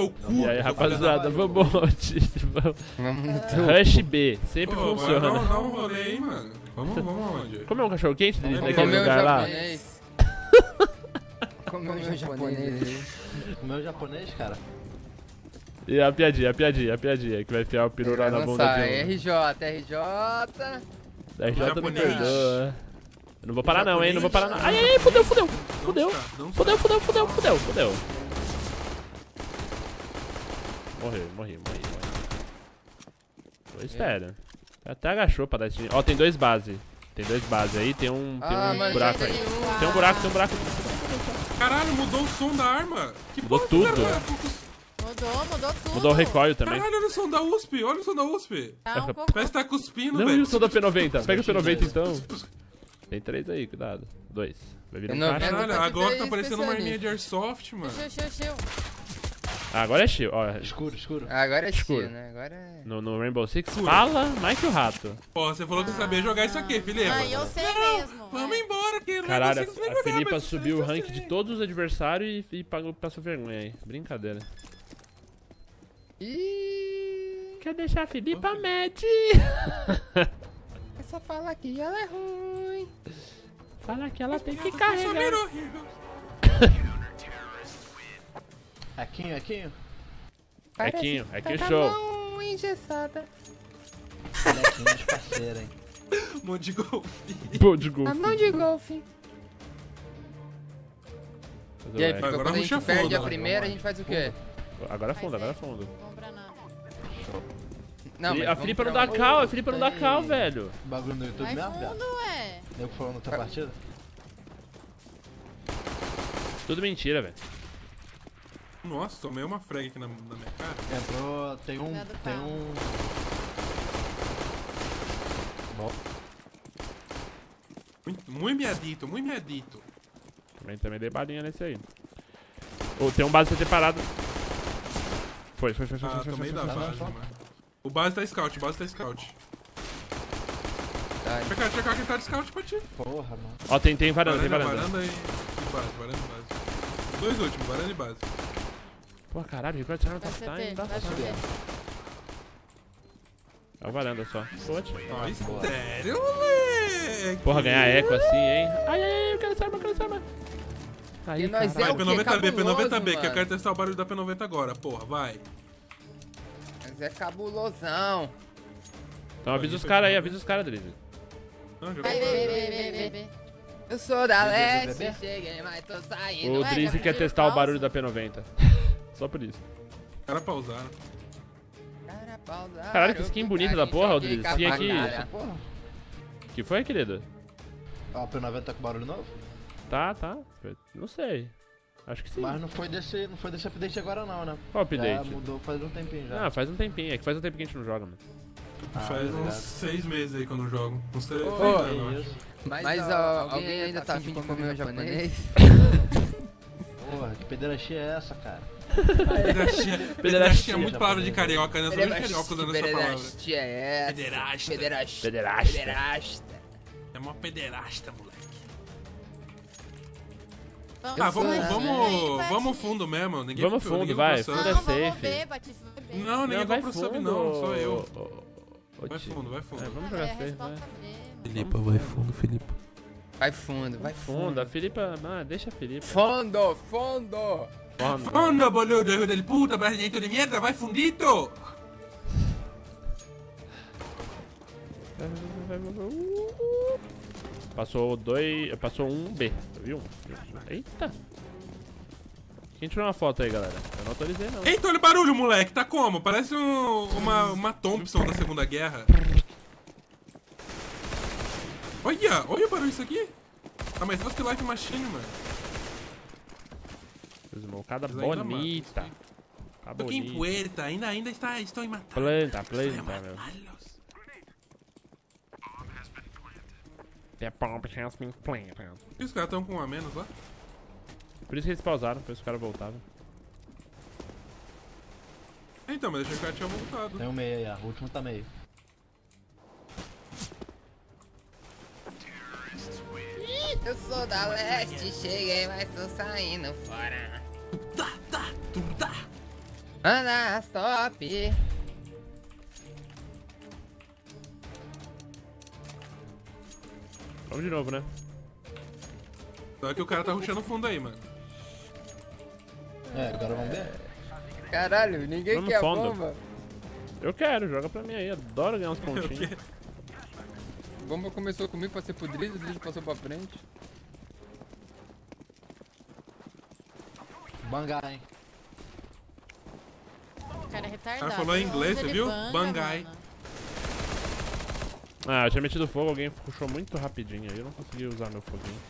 teu cu. E aí, rapaziada, vamos. Rush B, sempre funciona. Não, não rolei, hein, mano. Vamos aonde? Comeu um cachorro quente naquele lugar lá? Comeu japonês, cara. E a piadinha, que vai enfiar o peru lá na bunda dele. RJ me perdoa. Eu não vou parar não, hein, não vou parar não. Ai, fudeu. Morri. Eu espero. Até agachou pra dar esse... Ó, tem dois base. Aí, tem um buraco aí. Tem um buraco. Caralho, mudou o som da arma. Que mudou tudo. Mudou tudo. Mudou o recoil também. Caralho, olha o som da USP, Tá um pouco... Parece que tá cuspindo, velho. Não, e o som da P90? Pega o P90 então. Tem três aí, cuidado. Dois. Vai vir um caixa. Caralho, agora tá parecendo uma arminha de airsoft, mano. Chiu. Agora é chill, ó. Escuro. Agora é escuro, né? Agora é... No Rainbow Six, escuro. Fala mais que o rato. Pô, você falou que sabia jogar isso aqui, Filipa. Ah, eu sei mesmo. Vamos embora, que caralho, a Filipa subiu o rank de todos os adversários e passou vergonha aí. Brincadeira. Ih, quer deixar a Filipa mad? Só fala que ela é ruim. Fala que ela tem que carregar. Aquinho, show. Mão engessada. Molequinho de parceira, hein. Mão de golfe. A mão de golfe. E aí, agora quando a gente perde a primeira, a gente faz o quê? Agora afunda. Não compra nada. Não, a Filipa não dá cal, velho. O bagulho no YouTube mesmo? Vai fundo, ué. Deu que falou na outra partida? Tudo mentira, velho. Nossa, tomei uma frag aqui na minha cara. Entrou, tem um... Bom. Muito meadito. Também dei balinha nesse aí. Oh, tem um base CT parado. Foi, tomei da base, mano. O base tá scout, Tá. Checar quem tá de scout pra ti. Porra, mano. Ó, tem varanda. Varanda e base. Os dois últimos, varanda e base. Pô, caralho, o recorde não tá saindo, tá saindo. É o varanda só. Ai, sério, moleque. Porra, ganhar eco assim, hein. Ai, eu quero essa arma, Aí, nós é o quê? P90B, que eu quero testar o barulho da P90 agora, porra, vai. É cabulosão. Então avisa os caras aí, Drezzy. Eu sou da Leste, cheguei, mas tô saindo. O Drezzy quer testar o barulho da P90. Só por isso. Cara pausaram. Caralho, que skin bonita da porra, o Drezzy. Skin aqui. Que foi, querido? A P90 tá com barulho novo? Tá. Não sei. Acho que sim. Mas não foi desse update agora não, né? Qual update? Já mudou faz um tempinho já. Ah, faz um tempinho. É que faz um tempo que a gente não joga, mano. Faz uns 6 meses aí que eu não jogo. Uns 3 meses. Mas alguém ainda tá afim de comer o japonês? Porra, que pederastia é essa, cara? Pederastia é muito palavra de carioca, né? Eu sou muito carioca usando essa palavra. Pederastia é essa. Pederasta. É uma pederasta, moleque. Vamos fundo mesmo, ninguém vai. Vamos fundo, vai, fundo é safe. Não, ninguém vai pro sub não, só eu. Vai fundo. Vamos jogar safe, vai. Filipa, vai fundo, Filipa. Vai fundo, a Filipa, mano, deixa a Filipa. Fundo, boludo, hijo del puta, brasileiro de merda, vai fundito! Passou 1B, viu? Eita! Quem tirou uma foto aí, galera? Eu não autorizei, não. Eita, olha o barulho, moleque! Tá como? Parece uma Thompson da Segunda Guerra. Olha o barulho disso aqui! Ah, mas você live machine, mano. Esmocada bonita. Tá bonita. Tô aqui em puerta, ainda estou em matar. Planta, meu. E os caras estão com um a menos lá? Por isso que eles pausaram, por isso que os caras voltavam. Então, mas deixa que o cara tinha voltado. Tem um meio aí, ó. O último tá meio. Eu sou da Leste, cheguei, mas tô saindo fora. Ana, stop! Vamos de novo, né? Só que o cara tá rushando fundo aí, mano. É, agora vamos ver. Caralho, ninguém vamos quer fundo. A bomba. Eu quero, joga pra mim aí. Adoro ganhar uns pontinhos. A bomba começou comigo, passei pro Drezzy, o Drezzy passou pra frente. Bangai. O cara é retardado. Ela falou em inglês, você viu? Bangai. Ah, eu tinha metido fogo, alguém puxou muito rapidinho aí, eu não consegui usar meu foguinho.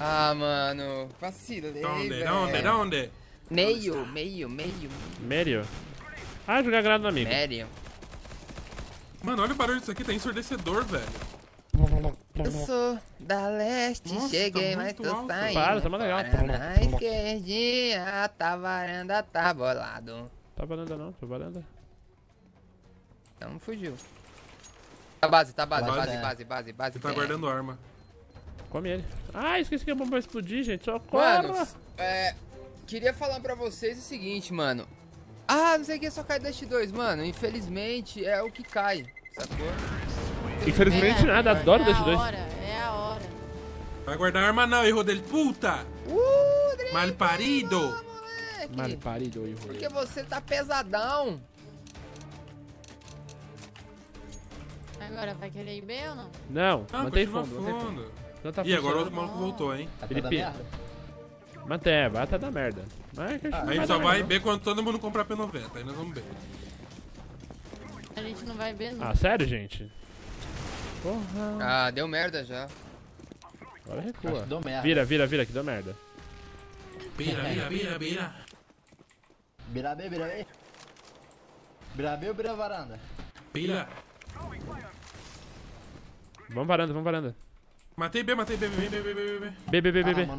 Ah, mano, vacilei, velho. Onde? Meio. Ah, jogar grado no amigo. Meio. Mano, olha o barulho disso aqui, tá ensurdecedor, velho. Eu sou da leste, nossa, cheguei, tá, mas tô alto. Saindo. Para, tá mais legal. Na esquerdinha, tá varanda, tá bolado. Tá varanda não, tá varanda. Então fugiu. Tá base. Tá guardando arma. Come ele. Ah, esqueci que a bomba vai explodir, gente. Só corre. Queria falar pra vocês o seguinte, mano. Ah, não sei o que, só cai Dust 2, mano. Infelizmente é o que cai, sacou? Infelizmente nada, adoro Dust 2. É a hora. Vai guardar arma não, erro dele. Puta! Malparido! Malparido, erro. Porque você tá pesadão. Agora vai querer ir bem ou não? Não, mantém fundo. Então tá. E agora o outro maluco voltou, hein? Felipe. Mantém, vai até dar merda. Aí só vai B quando todo mundo comprar P90, aí nós vamos B. A gente não vai B não. Ah, sério, gente? Porra. Ah, deu merda já. Agora recua. Deu merda. Vira, que deu merda. Vira. Vira B. Vira B ou vira varanda? Vira. Vamos varanda. Matei B. Mano,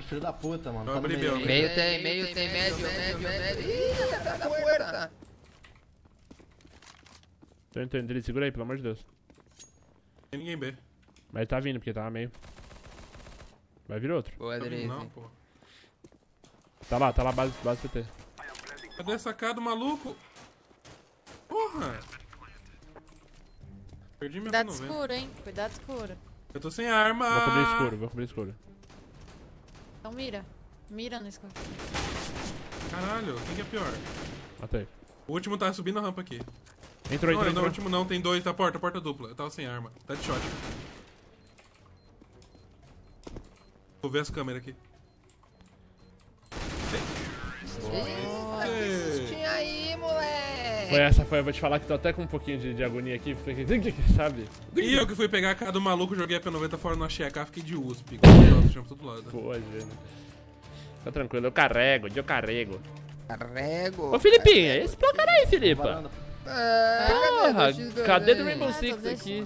filho da puta, mano. Tá meio tem, médio. Ih, atrás da porta. Tô entrando, ele segura aí, pelo amor de Deus. Tem ninguém B. Mas ele tá vindo, porque tava meio. Vai vir outro. Boa, Drezzy. Não, pô. Tá lá, base PT. Cadê a sacada, maluco? Porra! Perdi minha P90. Cuidado escuro. Eu tô sem arma. Vou cobrir escuro. Então mira no escuro. Caralho, quem que é pior? Matei. O último tá subindo a rampa aqui. Entrou. Não, o último não, tem dois, tá porta dupla. Eu tava sem arma, tá de shot. Vou ver as câmeras aqui. Que sustinho aí, moleque! Foi essa, eu vou te falar que tô até com um pouquinho de agonia aqui, porque sabe? E eu que fui pegar a cara do maluco, joguei a P90 fora, não achei a cara, fiquei de USP. Chama todo lado. Pô, gente. Tá tranquilo, eu carrego. Ô, Filipinha, esse placar aí, Filipa. Porra, cadê do Rainbow Six aqui?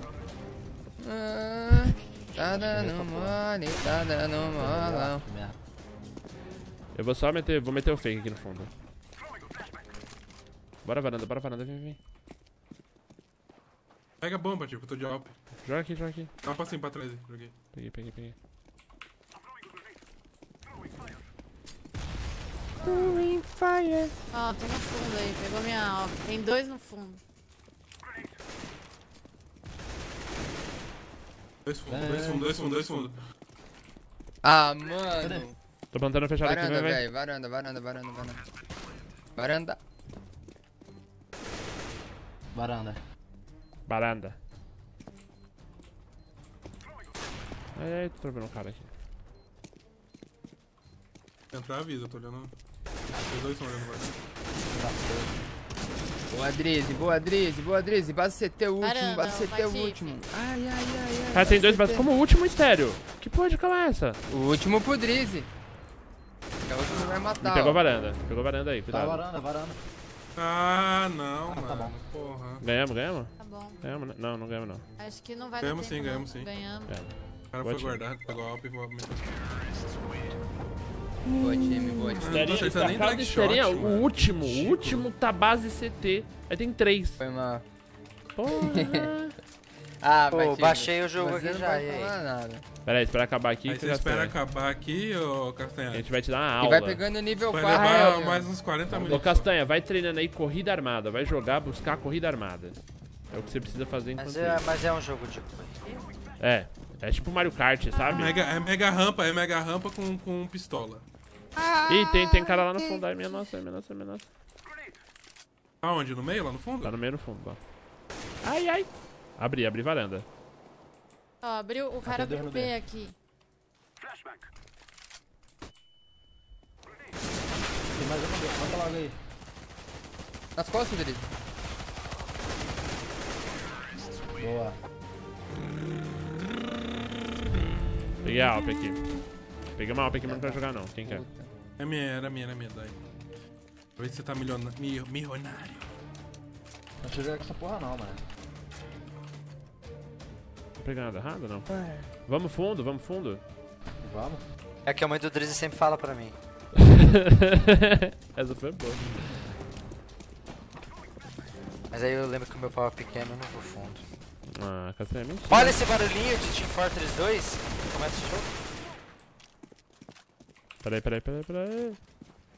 Tá dando mole, tá dando molão. Eu vou só meter, o fake aqui no fundo. Bora varanda, vem. Pega a bomba, tipo, eu tô de AWP. Joga aqui. Dá um passinho pra trás aí, joguei. Peguei. Fire. Ó, tem no fundo aí, pegou minha AWP. Tem dois no fundo. Dois fundo. Ah, mano. Tô plantando fechado varanda, aqui, velho. Varanda. Ai, tô vendo um cara aqui. Entrar avisa, eu tô olhando. Os dois estão olhando agora. Boa, Drezzy. Base CT o último, Ai. Cara, tem dois bases. Como o último, estéreo? Que porra de cama é essa? O último pro Drezzy. O último vai matar. Pegou varanda aí, cuidado. Tá, varanda. Ah, não, mano. Tá bom. Porra. Ganhamos? Tá bom. Ganhamos? Não ganhamos, não. Acho que não vai dar tempo. Ganhamos sim. O cara foi guardado, pegou a AWP e vou aumentar. Boa time. Stereo, o último tá base CT. Aí tem três. Foi mal. Porra. Baixei o jogo aqui já. Não vai falar nada. Pera aí, espera acabar aqui. Aí você espera acabar aqui, ô Castanha. A gente vai te dar uma aula. E vai pegando nível 4. Vai levar mais uns 40 minutos. Ô Castanha, vai treinando aí corrida armada. Vai jogar, buscar corrida armada. É o que você precisa fazer enquanto isso. Mas é um jogo de corrida. É. É tipo Mario Kart, sabe? É mega rampa com pistola. Ih, tem cara lá no fundo. Ai, minha nossa, minha nossa, minha nossa. Aonde? No meio? Lá no fundo? Lá no meio, no fundo, lá. Ai, ai. Abri varanda. Ó, abriu, o cara abriu B aqui. Tem mais uma B, manda logo aí. Nas costas dele. Boa. Peguei a AWP aqui. Peguei uma AWP aqui, mas não quero jogar não, quem quer? Era minha, daí. Vê se você tá milionário. Não te jogar com essa porra não, mano. Não pegar nada errado, não? É. Vamos fundo, vamos fundo. Vamos. É que a mãe do Drezzy sempre fala pra mim. Essa foi boa. Mas aí eu lembro que o meu pau é pequeno, eu não vou fundo. Ah, Castanha é mentira. Olha esse barulhinho de Team Fortress 2. Começa o jogo. Peraí.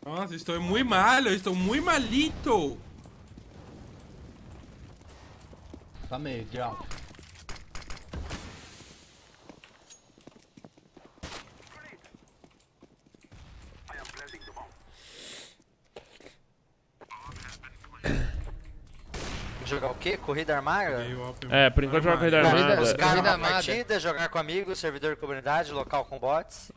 Nossa, estou muito mal, estou muito malito. Tá meio, tchau. Jogar o quê? Corrida armada? É, por enquanto jogar corrida armada. Buscar uma partida, jogar com amigos, servidor de comunidade, local com bots.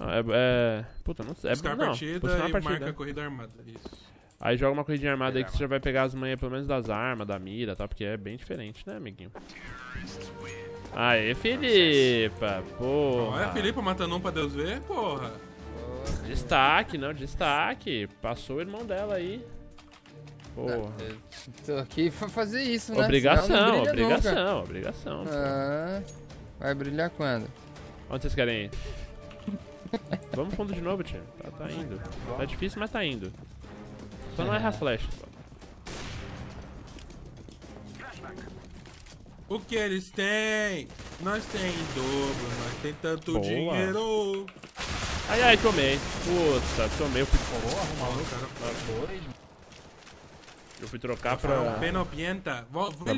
Puta, não sei. Buscar partida e marca corrida armada, isso. Aí joga uma corridinha armada aí que você já vai pegar as manhas, pelo menos das armas, da mira, tá? Porque é bem diferente, né, amiguinho? Aê, Filipa, porra. Olha a Filipa matando um pra Deus ver, porra. Destaque, não, destaque. Passou o irmão dela aí. Porra. Tô aqui pra fazer isso, né? Obrigação. Ah, vai brilhar quando? Onde vocês querem ir? Vamos fundo de novo, tio. Tá indo. Tá difícil, mas tá indo. Só não erra flash. O que eles têm? Nós tem em dobro, nós tem tanto dinheiro. Ai, tomei. Puta, tomei. Eu fui trocar pra... Penopienta. Volva.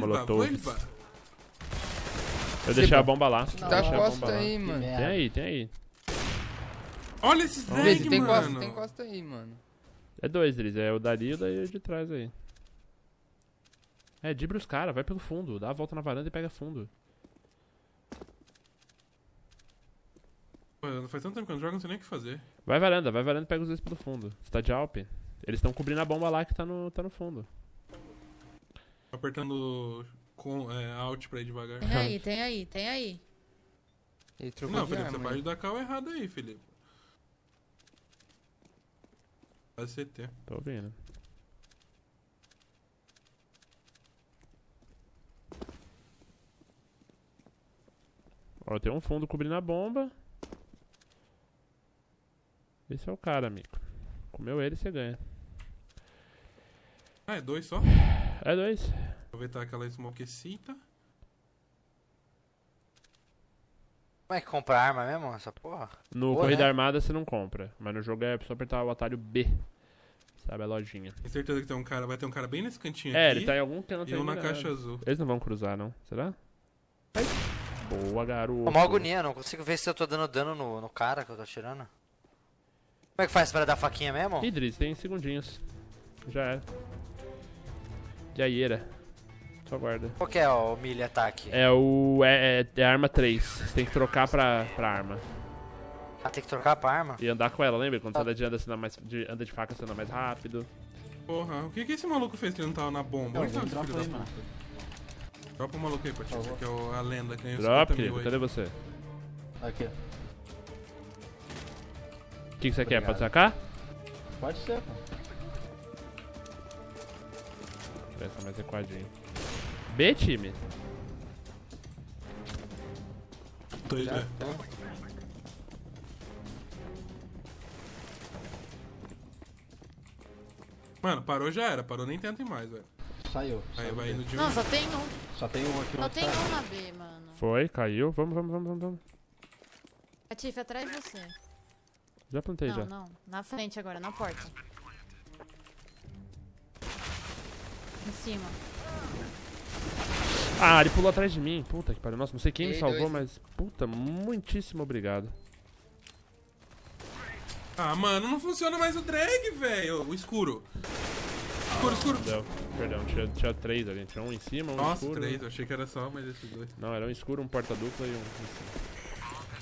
Eu deixei a bomba lá. Tá costa aí, mano. Tem aí. Olha esses drags, mano. Tem costa aí, mano. É dois deles, é o dali e o daí de trás aí. É, dibra os caras, vai pelo fundo, dá a volta na varanda e pega fundo. Mano, faz tanto tempo que eu não jogo, não sei nem o que fazer. Vai varanda e pega os dois pelo fundo. Você tá de AWP. Eles estão cobrindo a bomba lá que tá no fundo. Apertando com, Alt pra ir devagar. Tem aí. Não, Felipe, você pode dar cal errado aí, Felipe. CT. Tô ouvindo. Ó, tem um fundo cobrindo a bomba. Esse é o cara, amigo. Comeu ele, você ganha. Ah, é dois só? É dois. Aproveitar aquela esmoquecita. Como é que compra arma mesmo, essa porra? No Corrida Armada você não compra, mas no jogo é só apertar o atalho B. Sabe, a lojinha. Tem certeza que tem um cara, vai ter um cara bem nesse cantinho aqui. É, ele tá em algum canto. E um na caixa azul. Eles não vão cruzar, não. Será? Ai. Boa, garoto. Uma agonia, não consigo ver se eu tô dando dano no cara que eu tô atirando. Como é que faz pra dar faquinha mesmo? Idris, tem segundinhos. Já era. E aí, era. Só guarda. Qual que é o melee ataque? É a arma 3. Você tem que trocar pra arma. Ah, tem que trocar pra arma? E andar com ela, lembra? Quando você anda de faca, você anda mais rápido. Porra, o que esse maluco fez que ele não tava na bomba? Onde tá o filho da puta? Dropa o maluco aí, Patinho, que é a lenda que ganhou 50 mil aí. Cadê você? Aqui. O que você quer? Pode sacar? Pode ser, pô. Essa mais recuadinha. B, time. Tô indo. Mano, parou, já era. Parou, nem tenta mais, velho. Saiu. Vai indo de um. Não, só tem um. Só tem um aqui. Só tem um na B, mano. Foi, caiu. Vamos. A Tiff, atrás de você. Já plantei, já. Não, não. Na frente agora, na porta. Em cima. Ah, ele pulou atrás de mim. Puta que pariu. Nossa, não sei quem me salvou, mas... Puta, muitíssimo obrigado. Ah, mano, não funciona mais o drag, velho. O escuro. Escuro, escuro. Deu. Perdão, tinha três ali. Tinha um em cima, um Nossa, escuro. Nossa, três. Eu achei que era só, mas esses dois. Não, era um escuro, um porta-dupla e um em cima.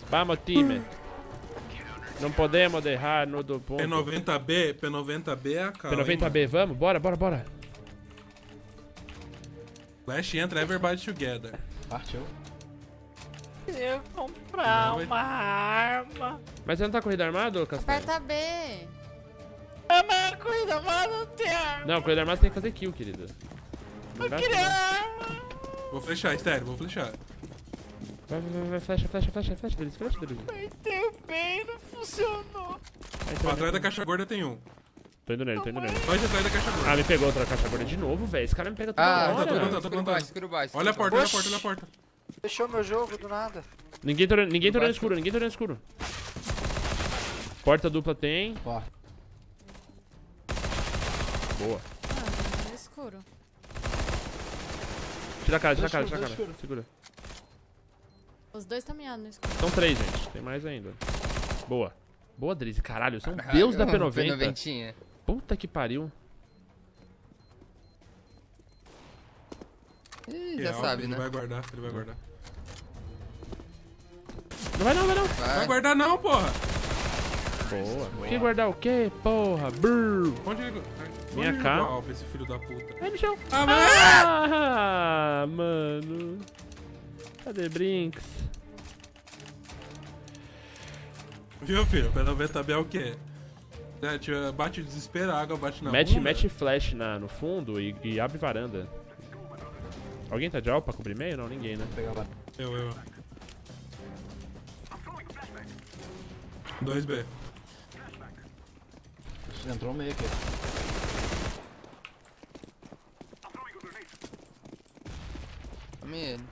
Vamos, time. Não podemos errar no do ponto. P90B, P90B é a calma. P90B, hein, vamos? Bora, bora, bora. Flash entra, everybody together. Partiu. Eu comprar não, uma arma. Mas você não tá corrida armado, Castanho? Aperta B. Ah, mas a corrida armada não tem arma. Não, corrida armada você tem que fazer kill, querida. Eu queria arma. Vou flechar, Stereo, vou flechar. Vai, flecha, flecha, flecha, flecha, Drezzy, flecha, Drezzy. Apertei bem, não funcionou. Então, atrás da caixa gorda tem um. Tô indo nele, tô indo nele. Vai atrás da caixa gorda. Ah, me pegou outra caixa gorda de novo, velho. Esse cara me pega toda hora. Ah, tô plantando, tô plantando. Olha a porta, olha a porta, olha a porta. Fechou meu jogo do nada. Ninguém tá olhando escuro, ninguém tá olhando escuro. Porta dupla tem. Ó. Boa. Ah, é escuro. Tira a cara, tira a cara, tira a cara. Segura. Os dois tá meado no escuro. São três, gente. Tem mais ainda. Boa. Boa, Drezzy. Caralho, você é um deus da P90. P90. Puta que pariu. Ih, já sabe, ele né? Vai guardar, ele vai guardar. Não vai não, vai não. Vai guardar não, porra. Boa. Boa. Que guardar o quê, porra? Brrr. Onde ele... Minha cara. Esse filho da puta. Aí no chão. Ah, mano. Cadê Brinks? Viu, filho? P90B é o quê? É, bate desespero, a água bate na mete, mete flash no fundo e abre varanda. Alguém tá de alpa pra cobrir meio? Não, ninguém, né? Eu. 2B. Entrou meio aqui. Tome ele.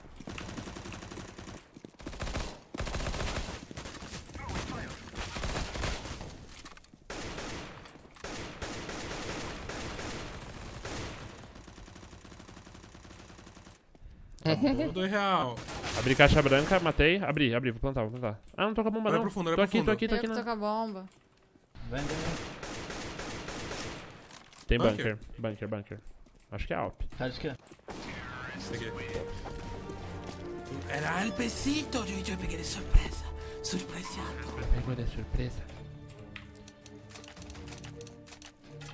R$2. Abri caixa branca, matei. Abri, vou plantar, Ah, não tô com a bomba não. Pro fundo, tô, aqui, tô aqui, tô aqui. Eu tô com a bomba. Vem. Tem bunker, bunker. Acho que é AWP. Acho que é. Era el pesito, eu peguei de surpresa. Pegou de surpresa.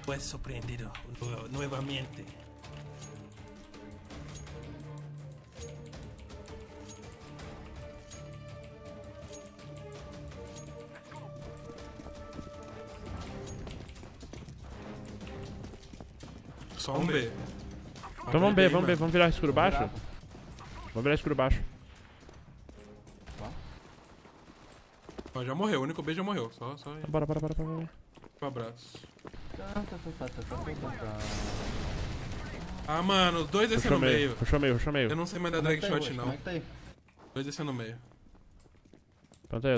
Foi surpreendido novamente. Só um B. Então vamos B, vamos virar escuro baixo? Vamos virar escuro baixo. Ó, já morreu, o único B já morreu. Só aí. Bora. Um abraço. Ah, mano, dois descendo no meio. Puxou meio. Eu não sei mais da drag shot, não. Dois descendo no meio.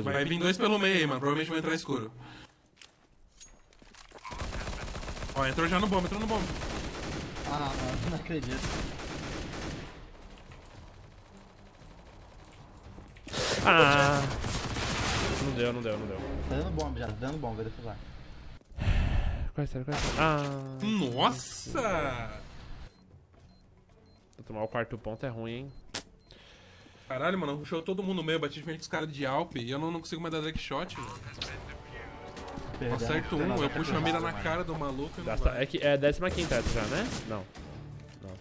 Vai vir dois pelo meio aí, mano. Provavelmente vai entrar escuro. Ó, entrou já no bomba, Ah, não acredito. Ah! Não deu. Tá dando bomba já, vai defusar. Qual é? Ah! Nossa! Vou tomar o quarto ponto, é ruim, hein? Caralho, mano, rushou todo mundo no meio, bati de frente com os caras de Alp e eu não consigo mais dar drag shot, velho. Acerto um, eu puxo a mira na cara do maluco. É que é a 15ª essa já, né? Não,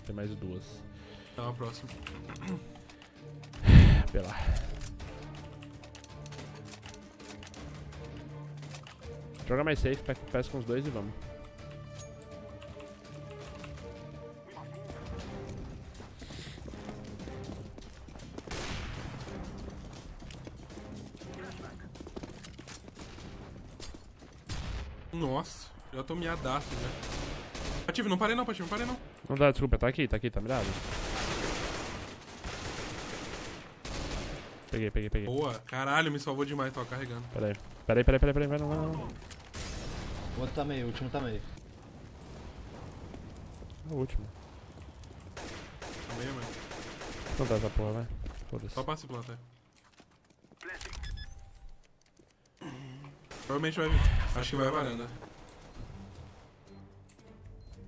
tem mais duas. Tá, a próxima. Pela. Joga mais safe, peça com os dois e vamos. Nossa, já tô miadaço, né? Patife, não parei não. Não dá, desculpa, tá aqui, tá mirado. Peguei. Boa, caralho, me salvou demais, tava carregando. Peraí, vai não. O outro tá meio, o último tá meio. É o último. Tá meio, mano. Vou plantar essa porra, vai. Foda-se. Só passa e planta. Provavelmente vai vir. Acho que vai varanda.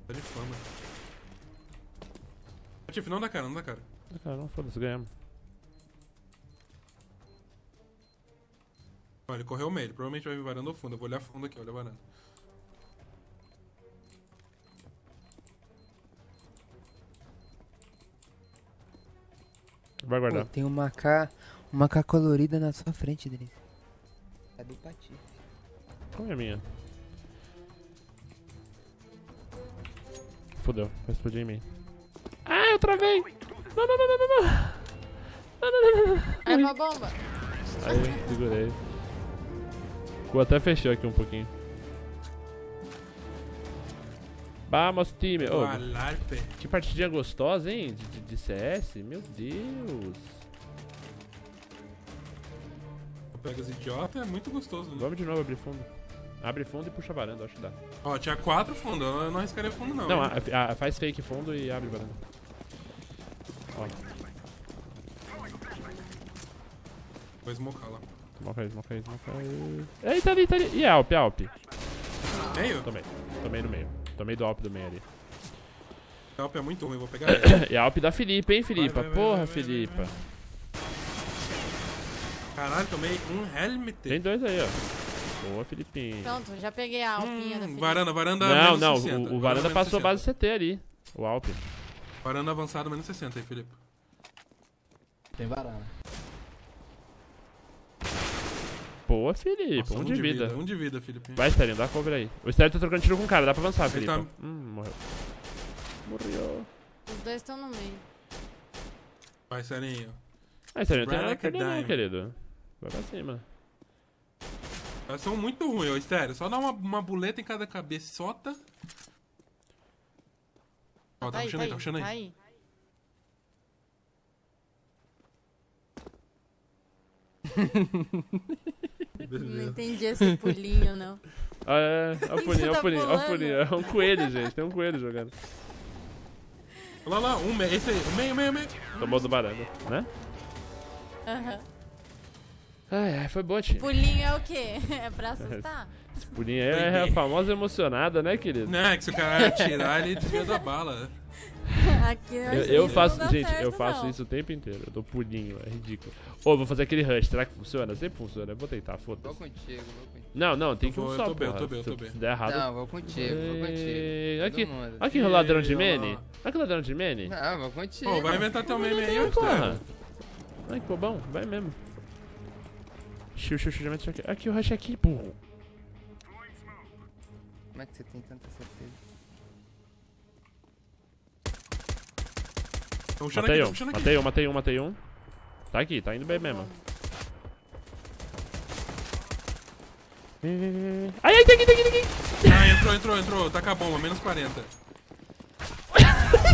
Tá de fama. Tiff, não dá cara. Não dá cara, não, foda-se, ganhamos. Olha, ele correu meio, ele provavelmente vai vir varando ao fundo. Eu vou olhar fundo aqui, olha a varanda. Vai guardar. Pô, tem uma K colorida na sua frente, Drezzy. Cadê o Patife? Como é a minha? Fudeu, vai explodir em mim. Ah, eu travei! Não. É uma bomba! Aí, segurei. Vou até fechar aqui um pouquinho. Vamos, time! Oh, que partidinha gostosa, hein? De CS? Meu Deus! Pega os idiotas, é muito gostoso, né? Vamos de novo abrir fundo. Abre fundo e puxa a varanda, acho que dá. Ó, tinha 4 fundos, eu não arriscaria fundo, não. Não, faz fake fundo e abre varanda. Ó. Vou esmocar lá. Esmocar aí. Ei, tá ali. E Alp. Meio? Tomei no meio. Tomei do Alp do meio ali. A Alp é muito ruim, vou pegar ele. E a Alp da Filipa, hein, Filipa? Porra, Filipa. Caralho, tomei um helmet. Tem 2 aí, ó. Boa, Filipinho. Pronto, já peguei a alpinha da Filipa. Varanda não, 60. O varanda passou 60. Base CT ali. O Alp. Varanda avançado menos 60 aí, Filipa. Tem varanda. Boa, Filipe. Nossa, um de vida. Um de vida, Filipe. Vai, Stereo, dá cover aí. O Stereo tá trocando tiro com o cara, dá pra avançar, Filipe. Tá... Morreu. Os dois estão no meio. Vai, Stereo. Aí, Stereo, tem nada que perder, não, querido. Vai pra cima. Elas são muito ruins, ô Stereo. Só dá uma buleta em cada cabeçota. Ó, tá puxando aí, tá puxando aí. Beleza. Não entendi esse pulinho, não. Ah, é o pulinho, é o pulinho. É um coelho, gente. Tem um coelho jogando. Olha lá, um meio, esse aí. Meio. Tomou do baralho, né? Aham. Ai, foi boa, tia. Pulinho é o quê? É pra assustar? Esse pulinho aí é a famosa emocionada, né, querido? Não, é que se o cara atirar, ele desvia da bala. Aqui eu faço, gente, certo, eu faço não. Isso o tempo inteiro. Eu dou pulinho, é ridículo. Ô, vou fazer aquele rush, será que funciona? Sempre funciona, eu vou tentar, foda-se. Vou contigo. Não, tem que um só, porra. Eu tô bem. Se der errado... Não, vou contigo. Aqui o ladrão de Manny. Não, vou contigo. Pô, vai inventar teu meme aí, porra. Ai, que bobão, vai mesmo. Xiu, já mete aqui. Aqui, o rush aqui, burro. Como é que você tem tanta certeza? Matei um. Tá aqui, tá indo bem mesmo. Ai, tem aqui. Ah, entrou. Tá com a bomba, menos 40.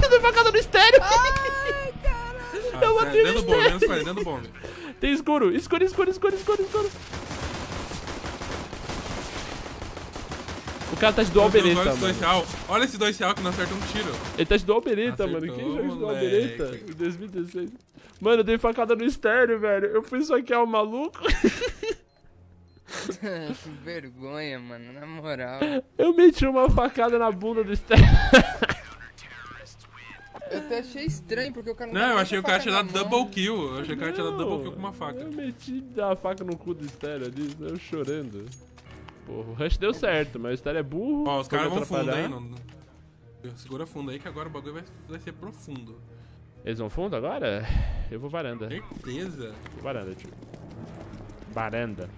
Eu dei facada no Stereo. Ai, caralho. Eu matei no Stereo. Menos 40, dentro do bomba. Tem escuro. O cara tá de dual bereta, mano. Olha esse 2 real que não acerta um tiro. Ele tá de dual bereta, mano. Quem joga de dual bereta? Em 2016. Mano, eu dei facada no Stereo, velho. Eu fui soquear o maluco. Que vergonha, mano. Na moral. Eu meti uma facada na bunda do Stereo. Eu até achei estranho, porque o cara não... Não, eu achei o cara tinha dado double kill. Eu achei que o cara tinha dado double kill com uma faca. Eu meti a faca no cu do Stereo ali, eu chorando. O rush deu certo, mas o Stereo é burro. Ó, os caras vão fundo, hein? Não. Segura fundo aí que agora o bagulho vai ser profundo. Eles vão fundo agora? Eu vou varanda. Certeza. Vou varanda, tio. Varanda.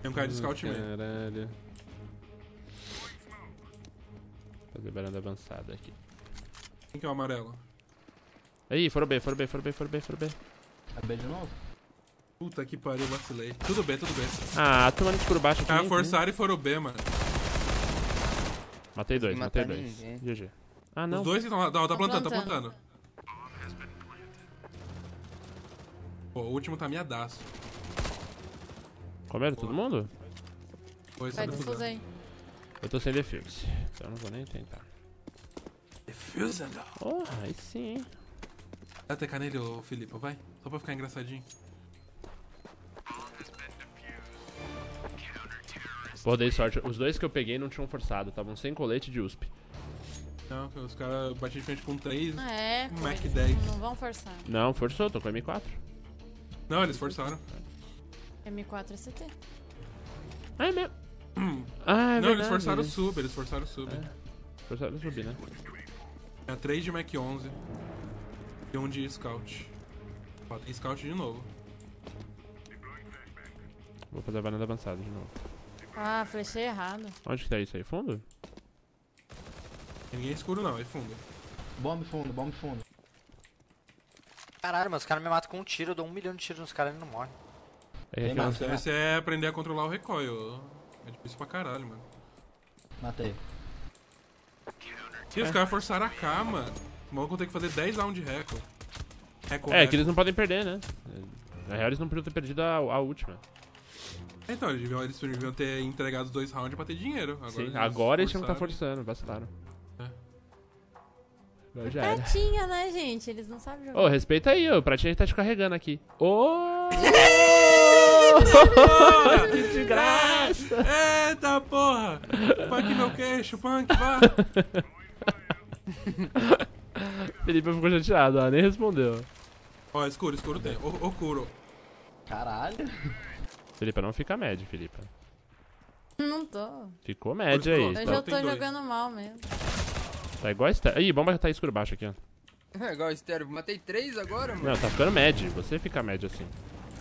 Tem um cara de scout mesmo. Caralho. Fazer varanda avançada aqui. Quem que é o amarelo? Aí, foram B. A B de novo? Puta que pariu, vacilei. Tudo B. Ah, tomando por baixo aqui. Ah, forçaram e foram B, mano. Matei dois. GG. Ah, não. Os dois que estão lá. Tá plantando. Pô, o último tá miadaço. Coberto todo mundo? Pois vai, defusa aí. Eu tô sem defuse, então eu não vou nem tentar. Defusa, não. Oh, aí sim, hein. Vai tecar nele, ô Filipe, vai. Só pra ficar engraçadinho. Pô, dei sorte. Os dois que eu peguei não tinham forçado, estavam sem colete de USP. Não, os caras batem de frente com 3, é, Mac 10. Não vão forçar. Não, forçou, tô com M4. Não, eles forçaram. M4 é CT. Ah, é mesmo. Ah, é não, verdade, eles forçaram o sub, eles forçaram o sub. É. Forçaram o sub, né? É 3 de Mac 11 e 1 de Scout. Ó, tem Scout de novo. Vou fazer a banana avançada de novo. Ah, flechei errado. Onde que tá isso aí? Fundo? Ninguém é escuro não, é fundo. Bomba fundo, bomba fundo. Caralho, mas os caras me matam com um tiro, eu dou 1 milhão de tiros nos caras e não morre. É, isso é aprender a controlar o recoil. É difícil pra caralho, mano. Matei. E os caras forçaram a K, mano. O maluco tem que fazer 10 rounds de record. É que eles não podem perder, né? Na real, eles não podiam ter perdido a última. Então, eles deviam ter entregado os 2 rounds pra ter dinheiro. Agora sim, agora eles tinham que estar forçando, vacilaram. Pratinha, né, gente? Eles não sabem jogar. Ô, respeita aí, ô. Pratinha tá te carregando aqui. Ô! Que desgraça! Eita porra! Punk meu queixo, punk, vá! Felipe ficou chateado, ó. Nem respondeu. Ó, escuro, escuro tem. Ô, curo. Caralho. Felipe, não fica médio, Felipe. Não tô. Ficou médio aí. Hoje eu tô jogando mal mesmo. Tá igual a Stereo. Ih, bomba tá escuro baixo aqui, ó. É igual a Stereo. Matei 3 agora, mano. Não, tá ficando médio. Você fica médio assim.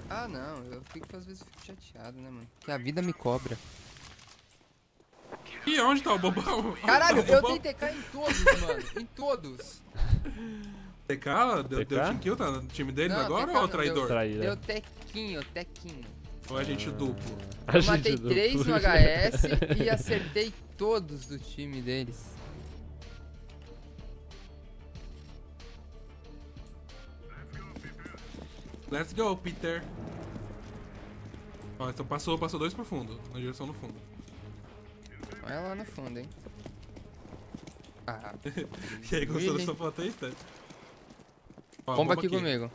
Ah, não. Eu fico, às vezes, fico chateado, né, mano? Que a vida me cobra. E onde tá o bobão? Caralho, eu dei TK em todos, mano. Em todos. TK? Deu team kill, tá no time deles agora ou é o traidor? Deu tequinho. Ou a gente duplo? Eu matei 3 no HS e acertei todos do time deles. Let's go, Peter. Ó, então passou 2 pro fundo, na direção do fundo. Olha lá no fundo, hein. Ah. E aí, gostou da sua foto aí, Stan? Bomba aqui comigo.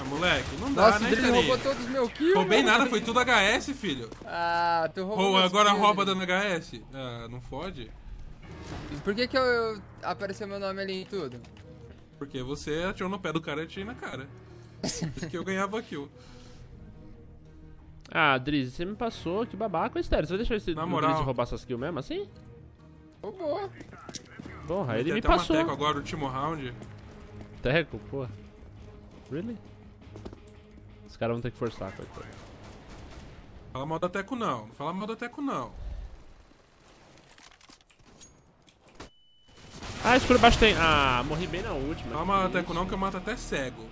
Ah, moleque, não dá, né, Stanley? Nossa, ele roubou todos os meus kills. Roubei nada, foi tudo HS, filho. Ah, tu roubou. Ou agora rouba dando HS. Ah, não fode. E por que que eu apareceu meu nome ali em tudo? Porque você atirou no pé do cara e atirei na cara. Por que eu ganhava kill. Ah, Drezzy, você me passou, que babaca, Stereo. Você vai deixar esse Drezzy roubar essas kills mesmo assim? Roubou. Porra, ele me passou. Teco agora, último round. Teco, porra. Really? Os caras vão ter que forçar, coitado. Fala mal da Teco não, não fala mal da Teco não. Ah, escuro baixo tem. Ah, morri bem na última. Calma, Teco, não que eu mato até cego.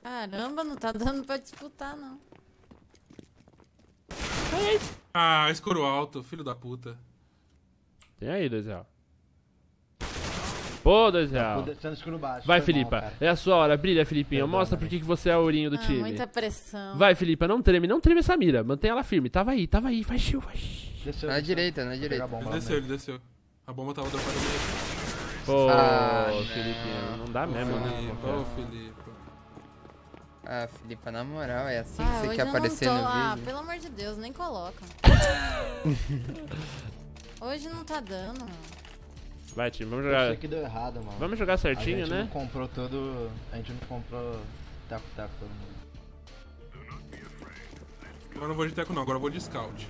Caramba, não tá dando pra disputar, não. Ah, escuro alto, filho da puta. Tem aí, 2 real. Pô, 2 real. Vai, Filipa. É a sua hora. Brilha, Filipinha. Mostra por que você é o ourinho do time. Muita pressão. Vai, Filipa. Não treme. Não treme essa mira. Mantém ela firme. Tava aí. Vai, chill, vai. Na direita, na direita. Ele desceu, ele desceu. A bomba tava dando pra ele. Pô, Filipinha. Não dá mesmo, né? Ô, Filipa. Ah, Filipa, na moral, é assim que você quer aparecer no vídeo? Ah, pelo amor de Deus, nem coloca. Hoje não tá dando, mano. Vai, time, vamos jogar. Isso aqui deu errado, mano. Vamos jogar certinho, né? A gente não comprou taco todo mundo. Agora eu não vou de teco não, agora eu vou de scout.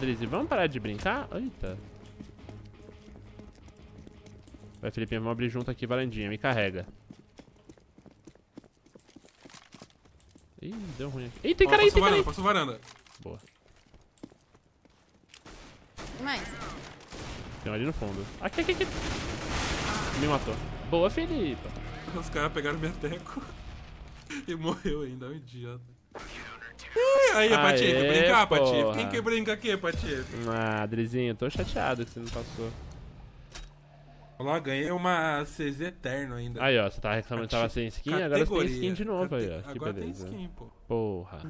Drezzy, vamos parar de brincar? Eita. Vai, Felipinho, vamos abrir junto aqui, varandinha, me carrega. Ih, deu ruim aqui. Ih, tem cara aí, tem cara aí. Passou varanda. Boa. Mais. Tem um ali no fundo. Aqui. Me matou. Boa, Filipa. Os caras pegaram minha teco e morreu ainda, é um idiota. Aí, Pati, quer brincar, Pati? Quem que brinca aqui, Pati? Ah, Drezinho, eu tô chateado que você não passou. Olha lá, ganhei uma CZ Eterno ainda. Aí, ó, você tava reclamando que tava sem skin, agora você tem skin de novo aí, ó. Agora tem skin, pô. Porra.